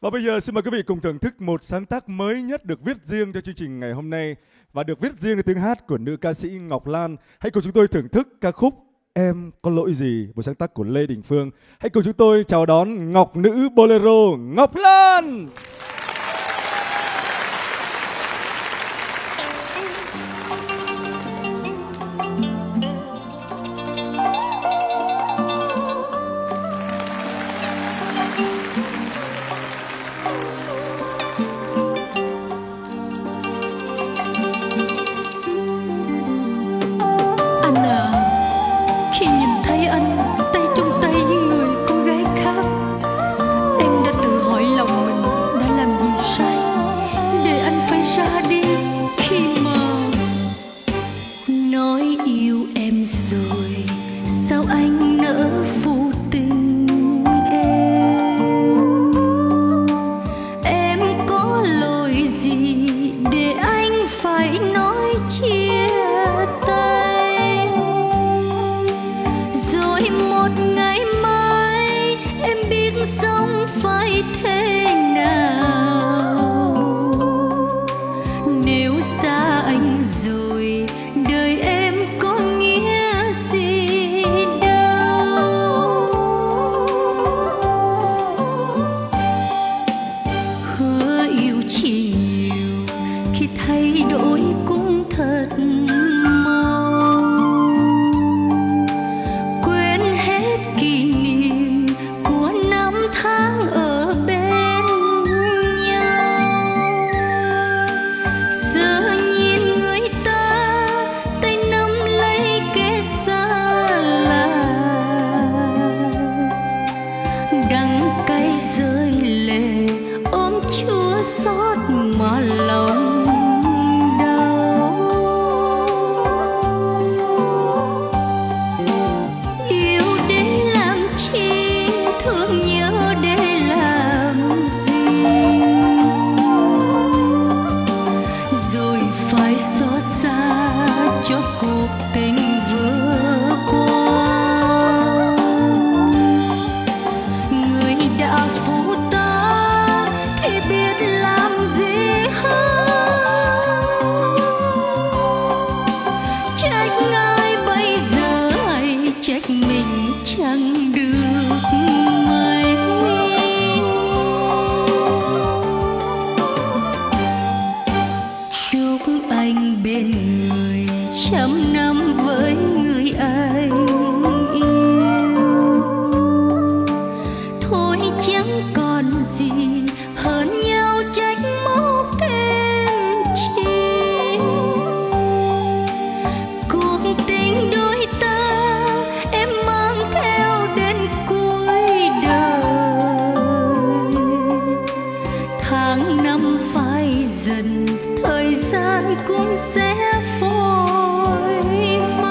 Và bây giờ xin mời quý vị cùng thưởng thức một sáng tác mới nhất được viết riêng cho chương trình ngày hôm nay và được viết riêng cho tiếng hát của nữ ca sĩ Ngọc Lan. Hãy cùng chúng tôi thưởng thức ca khúc Em Có Lỗi Gì, một sáng tác của Lê Đình Phương. Hãy cùng chúng tôi chào đón Ngọc Nữ Bolero Ngọc Lan. Cũng sẽ phôi phai.